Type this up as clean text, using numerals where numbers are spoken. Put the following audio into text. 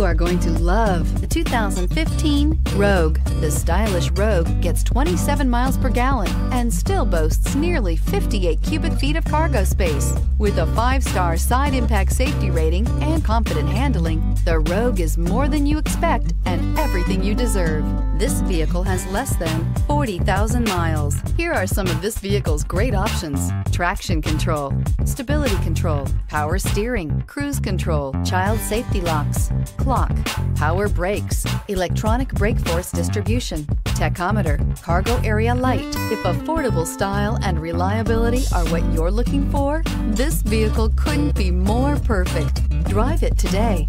You are going to love the 2015 Rogue. The stylish Rogue gets 27 miles per gallon and still boasts nearly 58 cubic feet of cargo space. With a 5-star side impact safety rating and confident handling, the Rogue is more than you expect and everything you deserve. This vehicle has less than 40,000 miles. Here are some of this vehicle's great options: traction control, stability control, power steering, cruise control, child safety locks, clock, power brakes, electronic brake force distribution, tachometer, cargo area light. If affordable style and reliability are what you're looking for, this vehicle couldn't be more perfect. Drive it today.